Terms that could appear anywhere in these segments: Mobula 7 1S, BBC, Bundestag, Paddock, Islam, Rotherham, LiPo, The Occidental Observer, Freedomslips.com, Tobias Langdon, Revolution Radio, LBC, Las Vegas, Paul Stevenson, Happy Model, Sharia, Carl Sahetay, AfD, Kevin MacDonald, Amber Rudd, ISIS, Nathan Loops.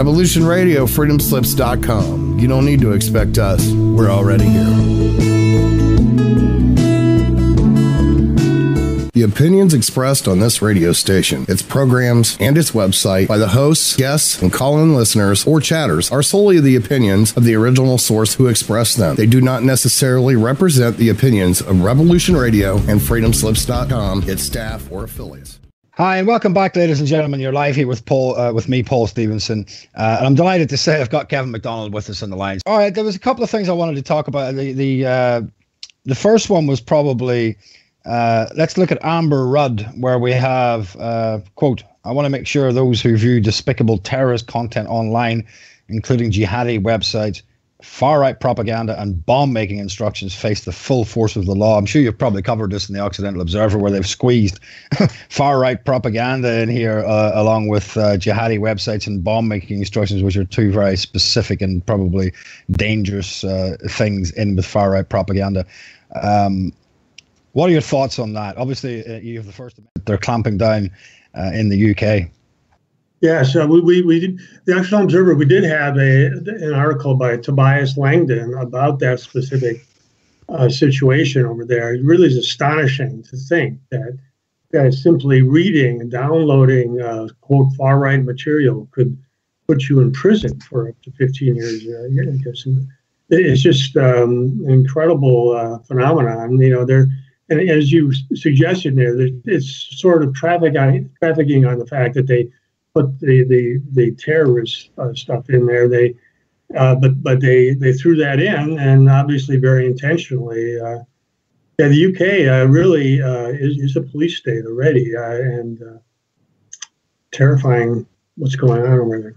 Revolution Radio, Freedomslips.com. You don't need to expect us. We're already here. The opinions expressed on this radio station, its programs, and its website by the hosts, guests, and call-in listeners or chatters are solely the opinions of the original source who expressed them. They do not necessarily represent the opinions of Revolution Radio and Freedomslips.com, its staff, or affiliates. Hi, and welcome back, ladies and gentlemen. You're live here with Paul Stevenson. And I'm delighted to say I've got Kevin MacDonald with us on the line. All right, there was a couple of things I wanted to talk about. The first one was probably, let's look at Amber Rudd, where we have, quote, I want to make sure those who view despicable terrorist content online, including jihadi websites, far-right propaganda, and bomb-making instructions face the full force of the law. I'm sure you've probably covered this in the Occidental Observer, where they've squeezed far-right propaganda in here, along with jihadi websites and bomb-making instructions, which are two very specific and probably dangerous things in with far-right propaganda. What are your thoughts on that? Obviously, you have the First Amendment. They're clamping down in the UK. Yeah, so the Occidental Observer, we did have an article by Tobias Langdon about that specific situation over there. It really is astonishing to think that simply reading and downloading, quote, far-right material could put you in prison for up to 15 years. It's just an incredible phenomenon. You know, and as you suggested there, it's sort of trafficking on the fact that they put the terrorist stuff in there. But they threw that in, and obviously very intentionally. Yeah, the UK really is a police state already, and terrifying what's going on over there.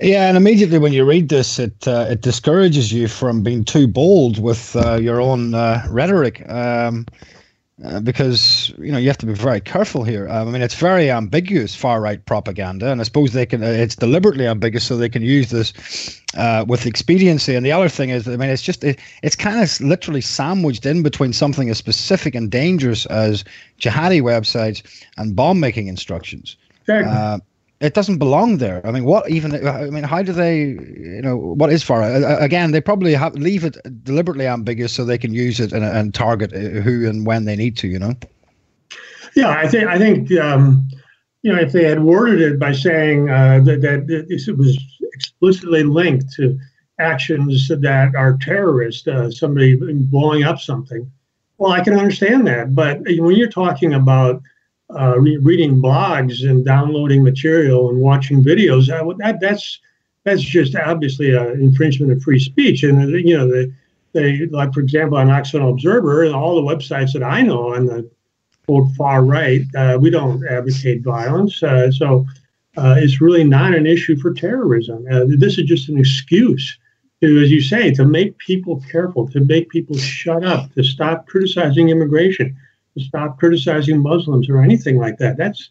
Yeah, and immediately when you read this, it discourages you from being too bold with your own rhetoric. Because, you know, you have to be very careful here. I mean, it's very ambiguous, far-right propaganda, and I suppose they can. It's deliberately ambiguous, so they can use this with expediency. And the other thing is, I mean, it's just it's kind of literally sandwiched in between something as specific and dangerous as jihadi websites and bomb-making instructions. Sure. It doesn't belong there. I mean, what even? I mean, how do they? You know, what is far? Again, they probably leave it deliberately ambiguous so they can use it and target who and when they need to. You know. Yeah, I think you know, if they had worded it by saying that it was explicitly linked to actions that are terrorist, somebody blowing up something, well, I can understand that. But when you're talking about reading blogs and downloading material and watching videos, that's just obviously an infringement of free speech. And you know, they like, for example, on Occidental Observer and all the websites that I know on the quote far right, we don't advocate violence, so it's really not an issue for terrorism. This is just an excuse to, as you say, to make people careful, to make people shut up, to stop criticizing immigration, stop criticizing Muslims or anything like that. That's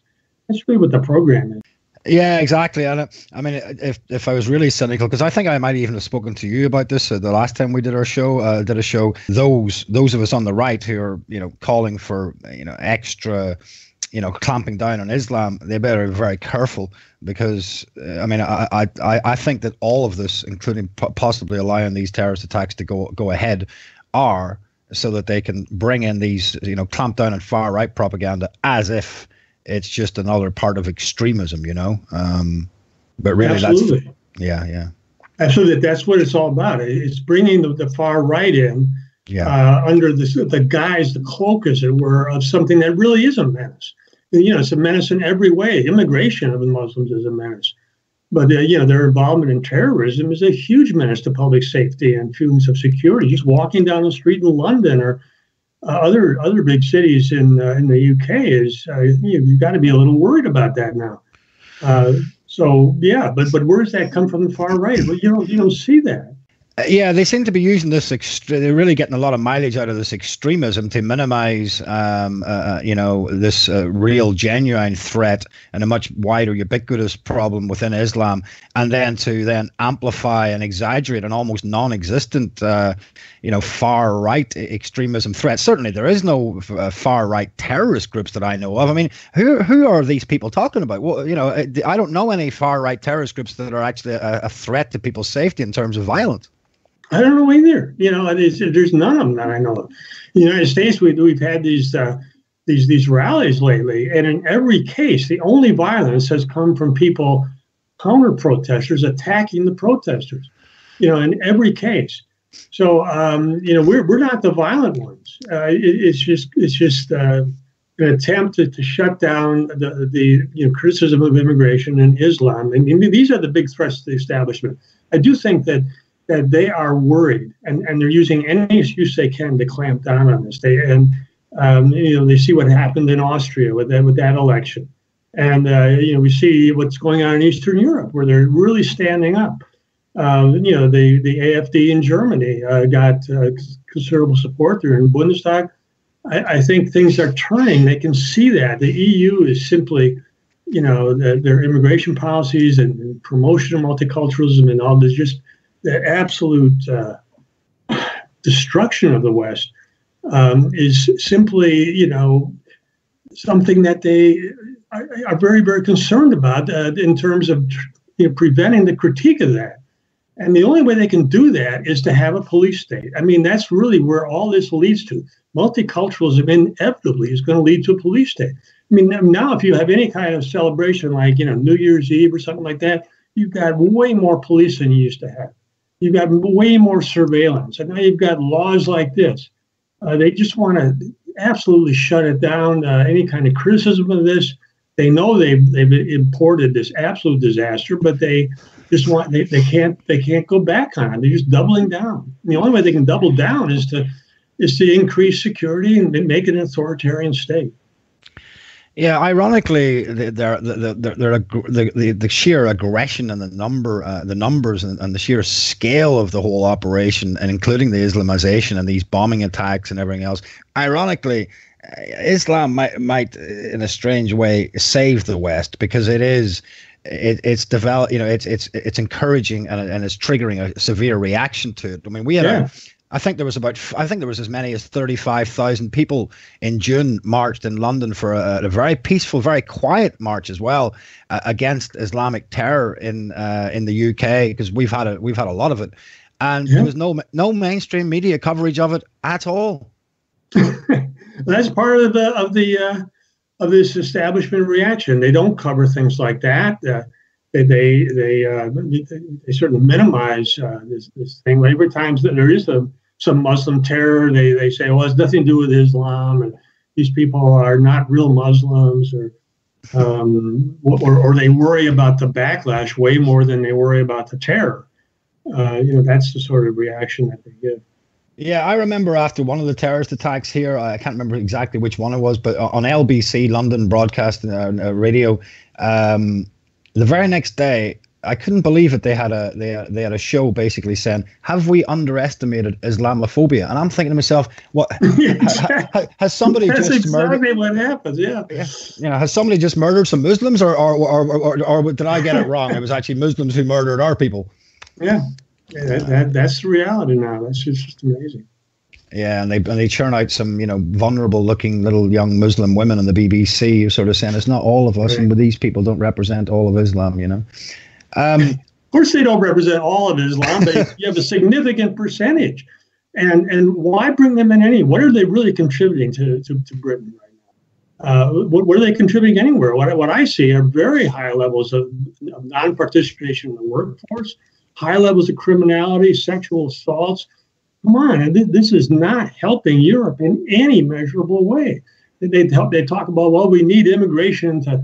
really what the program is. Yeah, exactly. And I mean, if I was really cynical, because I think I might even have spoken to you about this the last time we did our show, those of us on the right who are, you know, calling for, you know, extra, you know, clamping down on Islam, they better be very careful, because I mean, I think that all of this, including possibly allowing these terrorist attacks to go ahead, are so that they can bring in these, you know, clamp down on far-right propaganda as if it's just another part of extremism, you know. But really, absolutely. That's, yeah. Absolutely, that's what it's all about. It's bringing the far right in, under the guise, the cloak, as it were, of something that really is a menace. You know, it's a menace in every way. Immigration of the Muslims is a menace. But, you know, their involvement in terrorism is a huge menace to public safety and feelings of security. Just walking down the street in London or other big cities in the UK is, you've got to be a little worried about that now. So, yeah, but where does that come from, the far right? Well, you don't see that. Yeah, they seem to be using this. They're really getting a lot of mileage out of this extremism to minimize, this real, genuine threat and a much wider, ubiquitous problem within Islam, and then to then amplify and exaggerate an almost non-existent, far-right extremism threat. Certainly, there is no far-right terrorist groups that I know of. I mean, who are these people talking about? Well, I don't know any far-right terrorist groups that are actually a threat to people's safety in terms of violence. I don't know either. There's none of them that I know of. In the United States, we've had these rallies lately, and in every case, the only violence has come from people, counter-protesters, attacking the protesters. In every case. So we're not the violent ones. It's just an attempt to shut down the criticism of immigration and Islam. I mean, these are the big threats to the establishment. I do think that they are worried, and they're using any excuse they can to clamp down on this. They see what happened in Austria with that election, and we see what's going on in Eastern Europe, where they're really standing up. The AfD in Germany got considerable support there in Bundestag. I think things are turning. They can see that the EU is simply, their immigration policies and promotion of multiculturalism and all this just. The absolute destruction of the West is simply, something that they are very, very concerned about in terms of preventing the critique of that. And the only way they can do that is to have a police state. I mean, that's really where all this leads to. Multiculturalism inevitably is going to lead to a police state. I mean, now if you have any kind of celebration like, New Year's Eve or something like that, you've got way more police than you used to have. You've got way more surveillance. And now you've got laws like this. They just want to absolutely shut it down, any kind of criticism of this. They know they've imported this absolute disaster, but they just want they can't go back on it. They're just doubling down. And the only way they can double down is to increase security and make it an authoritarian state. Yeah, ironically, the sheer aggression and the numbers and the sheer scale of the whole operation, and including the Islamization and these bombing attacks and everything else, ironically, Islam might in a strange way save the West, because it is. It's developed, it's encouraging and it's triggering a severe reaction to it. I mean, we had I think there was as many as 35,000 people in June marched in London for a very peaceful, very quiet march as well against Islamic terror in the UK, because we've had a lot of it, and there was no mainstream media coverage of it at all. That's part of the this establishment reaction. They don't cover things like that. They certainly minimize this thing. Every time there is some Muslim terror, they say, well, it's nothing to do with Islam, and these people are not real Muslims, or they worry about the backlash way more than they worry about the terror. That's the sort of reaction that they give. Yeah, I remember after one of the terrorist attacks here, I can't remember exactly which one it was, but on LBC, London Broadcast Radio, the very next day, I couldn't believe it. They had a show basically saying, "Have we underestimated Islamophobia?" And I'm thinking to myself, "What has somebody that's just exactly murdered?" What happens? Yeah. Has somebody just murdered some Muslims, or did I get it wrong? It was actually Muslims who murdered our people. Yeah. Yeah, that's the reality now. That's just amazing. Yeah, and they churn out some vulnerable-looking little young Muslim women on the BBC, who sort of saying it's not all of us, and these people don't represent all of Islam. Of course, they don't represent all of Islam, but you have a significant percentage. And why bring them in any? What are they really contributing to Britain right now? What are they contributing anywhere? What I see are very high levels of non-participation in the workforce. High levels of criminality, sexual assaults. Come on, this is not helping Europe in any measurable way. They talk about, well, we need immigration to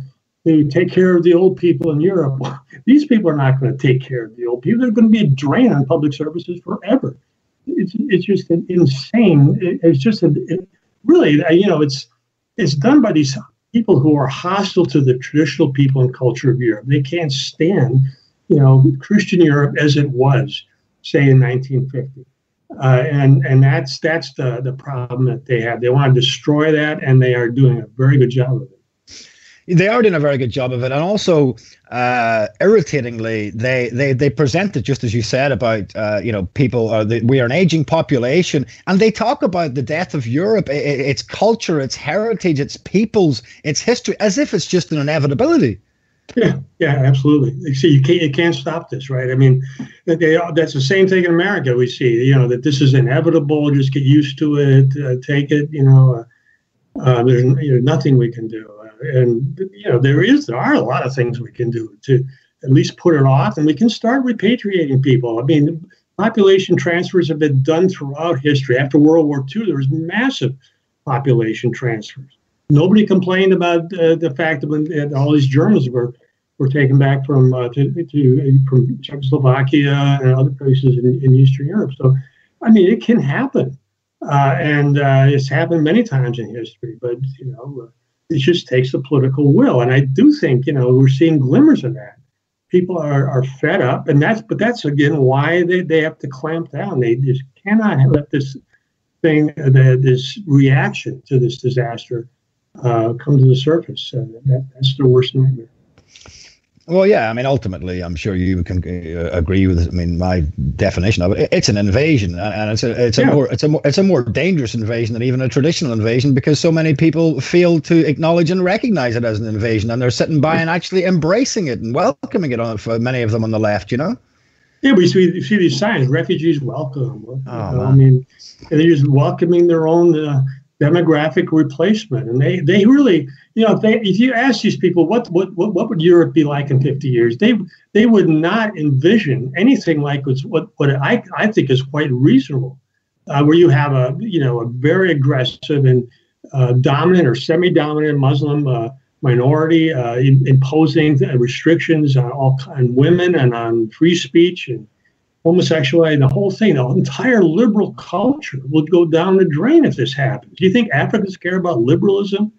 take care of the old people in Europe. Well, these people are not going to take care of the old people. They're going to be a drain on public services forever. It's just an insane. It's done by these people who are hostile to the traditional people and culture of Europe. They can't stand Christian Europe as it was. say in 1950. And that's the problem that they have. They want to destroy that, and they are doing a very good job of it. They are doing a very good job of it. And also, irritatingly, they present it just as you said about, people are we are an aging population, and they talk about the death of Europe, its culture, its heritage, its peoples, its history, as if it's just an inevitability. Yeah, absolutely. See, you can't stop this, right? I mean, that's the same thing in America. We see, that this is inevitable. Just get used to it, take it. There's nothing we can do, and there are a lot of things we can do to at least put it off, and we can start repatriating people. I mean, population transfers have been done throughout history. After World War II, there was massive population transfers. Nobody complained about the fact that when all these Germans were taken back from Czechoslovakia and other places in Eastern Europe. So, I mean, it can happen, and it's happened many times in history. But it just takes the political will, and I do think we're seeing glimmers of that. People are fed up, and that's again why they have to clamp down. They just cannot let this thing, this reaction to this disaster, come to the surface. That's the worst nightmare. Well, yeah, I mean, ultimately, I'm sure you can agree with. I mean, my definition of it: it's an invasion, and it's a more dangerous invasion than even a traditional invasion, because so many people fail to acknowledge and recognize it as an invasion, and they're sitting by and actually embracing it and welcoming it. For many of them on the left, Yeah, we see these signs: refugees welcome. I mean, they're just welcoming their own demographic replacement, and they really, if you ask these people what would Europe be like in 50 years, they would not envision anything like what I think is quite reasonable, where you have a very aggressive and dominant or semi-dominant Muslim minority imposing restrictions on women and on free speech and homosexuality, the whole thing, the entire liberal culture would go down the drain if this happens. Do you think Africans care about liberalism?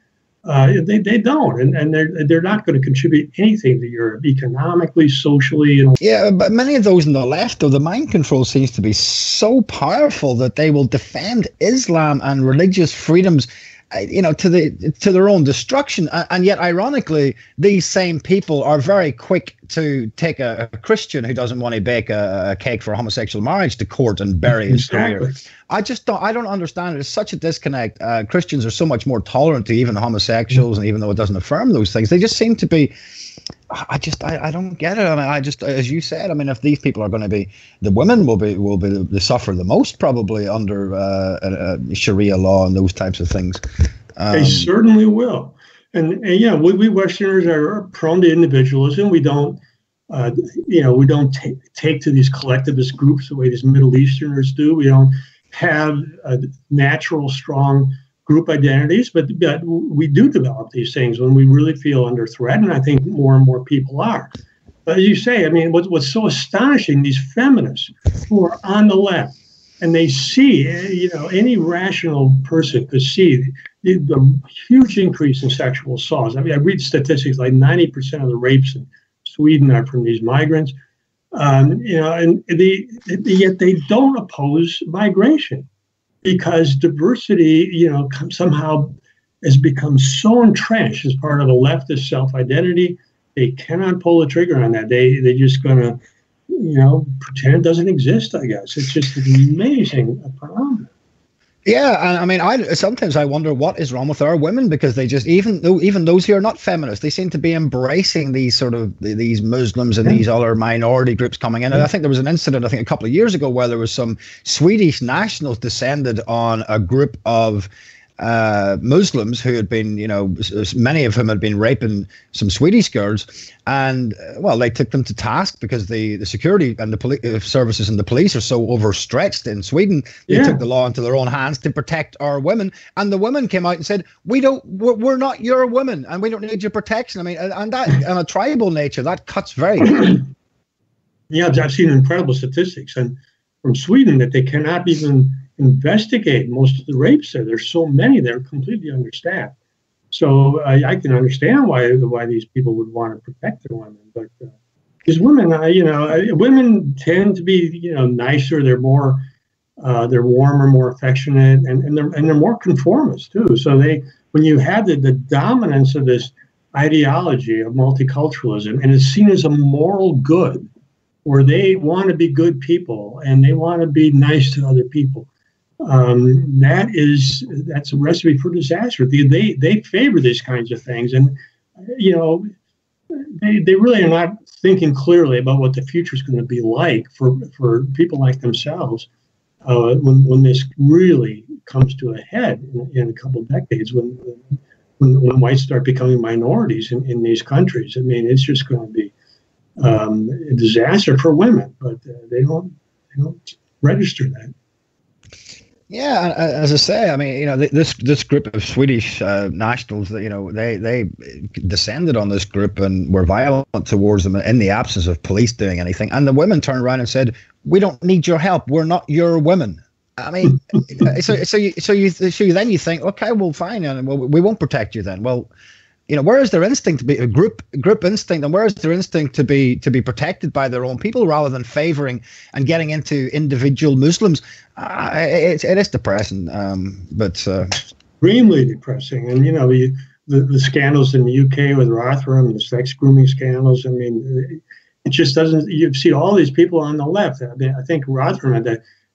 They don't, and they're not going to contribute anything to Europe economically, socially. Yeah, but many of those on the left, though, the mind control seems to be so powerful that they will defend Islam and religious freedoms, to their own destruction. And yet, ironically, these same people are very quick to take a Christian who doesn't want to bake a cake for homosexual marriage to court and bury his career. I don't understand it. It's such a disconnect. Christians are so much more tolerant to even homosexuals, and even though it doesn't affirm those things, they just seem to be. I don't get it. I mean, as you said, I mean, if these people are going to be, the women will be the suffer the most probably under Sharia law and those types of things. They certainly will. And yeah, we Westerners are prone to individualism. We don't, take to these collectivist groups the way these Middle Easterners do. We don't have a natural, strong group identities, but we do develop these things when we really feel under threat, and I think more and more people are. But as you say, I mean, what's so astonishing, these feminists who are on the left, and they see, any rational person could see the huge increase in sexual assaults. I mean, I read statistics like 90% of the rapes in Sweden are from these migrants, and yet they don't oppose migration. Because diversity, somehow has become so entrenched as part of a leftist self-identity, they cannot pull the trigger on that. They're just going to, pretend it doesn't exist, I guess. It's just an amazing phenomenon. Yeah, and I mean, sometimes I wonder what is wrong with our women, because they just, even those who are not feminists, they seem to be embracing these sort of these Muslims and these other minority groups coming in. And I think there was an incident, a couple of years ago, where there was some Swedish nationals descended on a group of Muslims who had been, many of whom had been raping some Swedish girls, and well, they took them to task because the security and the police services and the police are so overstretched in Sweden. They took the law into their own hands to protect our women, and the women came out and said, "We're not your women, and we don't need your protection." I mean, and that on a tribal nature, that cuts very deep. Yeah, I've seen incredible statistics and from Sweden that they cannot even investigate most of the rapes there. There's so many, they're completely understaffed. So I can understand why these people would want to protect their women, but Because women, women tend to be, nicer. They're more, they're warmer, more affectionate, and they're more conformist too. So when you have the dominance of this ideology of multiculturalism, and it's seen as a moral good, where they want to be good people and they want to be nice to other people, that's a recipe for disaster. They favor these kinds of things, and they really are not thinking clearly about what the future is going to be like for people like themselves when this really comes to a head in a couple of decades, when whites start becoming minorities in these countries. I mean, it's just going to be a disaster for women, but they don't register that. Yeah, as I say, I mean, this group of Swedish nationals, they descended on this group and were violent towards them in the absence of police doing anything. And the women turned around and said, "We don't need your help. We're not your women." I mean, so then you think, okay, well, fine, and we won't protect you then. Well, where is their instinct to be a group instinct, and where is their instinct to be protected by their own people rather than favoring and getting into individual Muslims? It is depressing, but extremely depressing. And the scandals in the UK with Rotherham, the sex grooming scandals. I mean, it just doesn't. You see all these people on the left. I mean, I think Rotherham,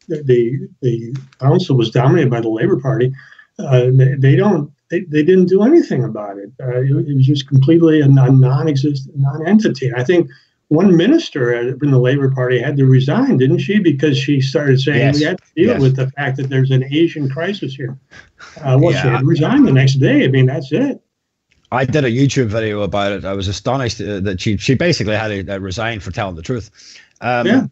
the council was dominated by the Labour Party. They didn't do anything about it. It was just completely a non-existent, non-entity. I think one minister in the Labour Party had to resign, didn't she? Because she started saying, yes, we had to deal with the fact that there's an Asian crisis here. She had to resign the next day. I mean, that's it. I did a YouTube video about it. I was astonished that she basically had to resign for telling the truth. Absolutely.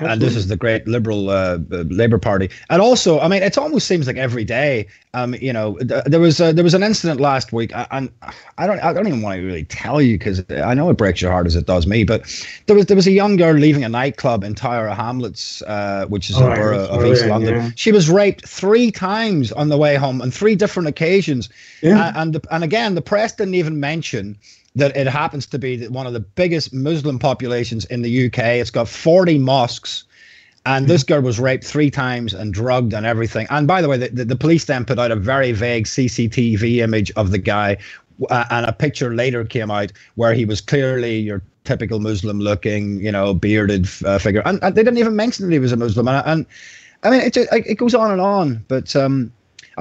And this is the great liberal Labour Party. And also, I mean, it almost seems like every day, there was an incident last week, and I don't even want to really tell you because I know it breaks your heart as it does me. But there was a young girl leaving a nightclub in Tower Hamlets, which is a borough of East London. Yeah. She was raped 3 times on the way home on 3 different occasions. Yeah. And again, the press didn't even mention that it happens to be one of the biggest Muslim populations in the UK. It's got 40 mosques, and this girl was raped 3 times and drugged and everything. And by the way, the police then put out a very vague CCTV image of the guy, and a picture later came out where he was clearly your typical Muslim-looking, bearded figure. And they didn't even mention that he was a Muslim. And I mean, it goes on and on. But I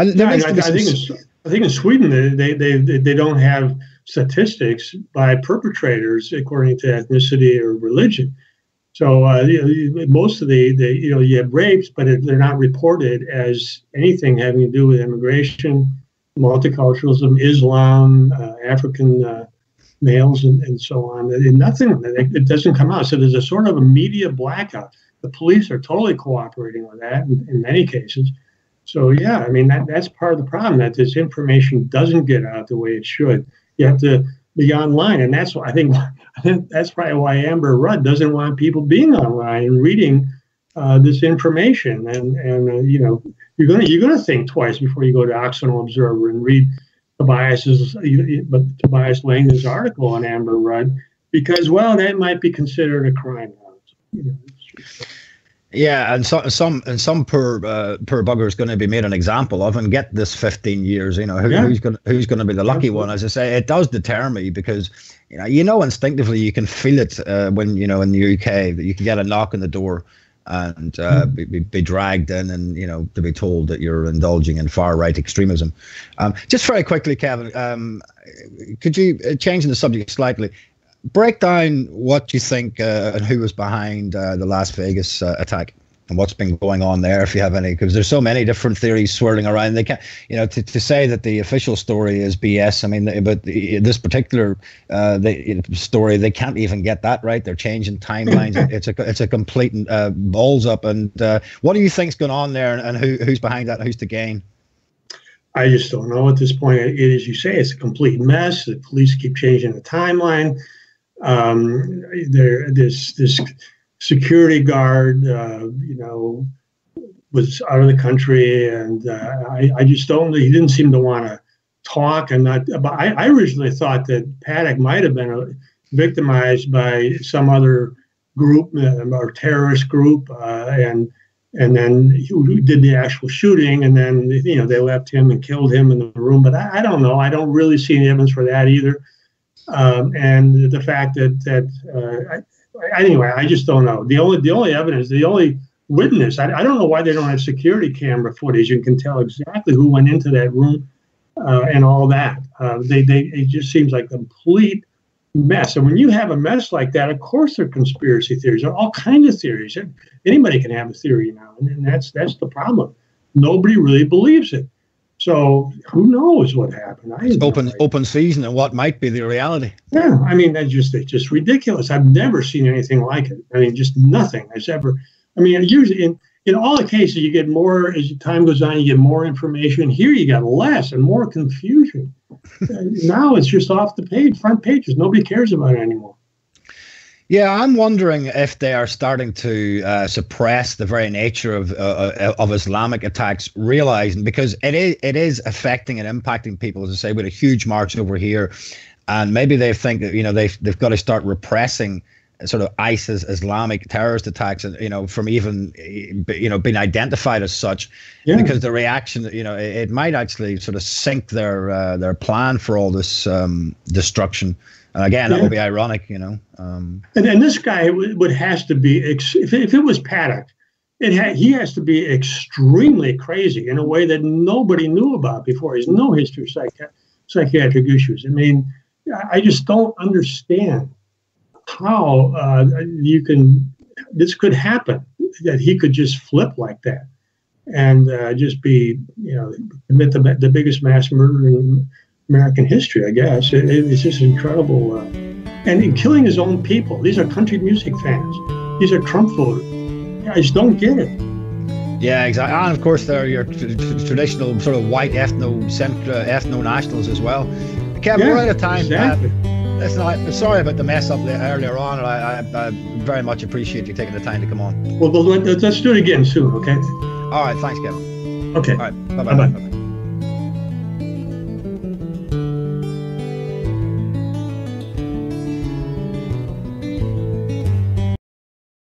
think in Sweden they don't have statistics by perpetrators according to ethnicity or religion. So most of the you have rapes, but they're not reported as anything having to do with immigration, multiculturalism, Islam, African males, and so on. And nothing, it doesn't come out. So there's a sort of a media blackout. The police are totally cooperating with that in many cases. So yeah, I mean that's part of the problem, that this information doesn't get out the way it should. You have to be online, and that's why I think that's probably why Amber Rudd doesn't want people being online and reading this information. And you're gonna think twice before you go to Occidental Observer and read Tobias Langdon's article on Amber Rudd, because that might be considered a crime. Yeah, and some poor bugger is going to be made an example of and get this 15 years. Who's going to be the lucky one? As I say, it does deter me because instinctively you can feel it when in the UK that you can get a knock on the door and be dragged in and to be told that you're indulging in far right extremism. Just very quickly, Kevin, could you change the subject slightly? Break down what you think and who was behind the Las Vegas attack and what's been going on there, if you have any, because there's so many different theories swirling around. They can't, to say that the official story is BS. I mean, but this particular story, they can't even get that right. They're changing timelines. It's a complete balls up. And what do you think's going on there, and who's behind that? And who's to gain? I just don't know at this point. As you say, it's a complete mess. The police keep changing the timeline. This security guard, was out of the country, and I just don't. He didn't seem to want to talk, and not. But I originally thought that Paddock might have been victimized by some other group or terrorist group, and then who did the actual shooting, and then, you know, they left him and killed him in the room. But I don't know. I don't really see any evidence for that either. And the fact that anyway, I just don't know. The only evidence, the only witness, I don't know why they don't have security camera footage and can tell exactly who went into that room and all that. It just seems like a complete mess. And when you have a mess like that, of course there are conspiracy theories. There are all kinds of theories. Anybody can have a theory now, and that's the problem. Nobody really believes it. So who knows what happened? It's open season and what might be the reality. Yeah, I mean, it's just ridiculous. I've never seen anything like it. I mean, just nothing has ever. I mean, usually in all the cases, you get more, as time goes on, you get more information. Here you got less and more confusion. Now it's just off the page, front pages. Nobody cares about it anymore. Yeah, I'm wondering if they are starting to suppress the very nature of Islamic attacks, realizing, because it is affecting and impacting people, as I say, with a huge march over here, and maybe they think that, you know, they've got to start repressing sort of ISIS, Islamic terrorist attacks, and, you know, from even, you know, being identified as such, yeah. Because the reaction, you know, it might actually sort of sink their plan for all this destruction. Again, that would be ironic, you know. And this guy would has to be, if it was Paddock, he has to be extremely crazy in a way that nobody knew about before. He's no history of psychiatric issues. I mean, I just don't understand how this could happen, that he could just flip like that and just be, you know, commit the biggest mass murder in American history, I guess. It's just incredible. And in killing his own people. These are country music fans. These are Trump voters. I just don't get it. Yeah, exactly. And of course, there are your traditional sort of white ethno-nationals as well. Kevin, we're out of time. Exactly. Listen, sorry about the mess up there earlier on, and I very much appreciate you taking the time to come on. Well, let's do it again soon, okay? All right, thanks, Kevin. Okay. All right, bye-bye.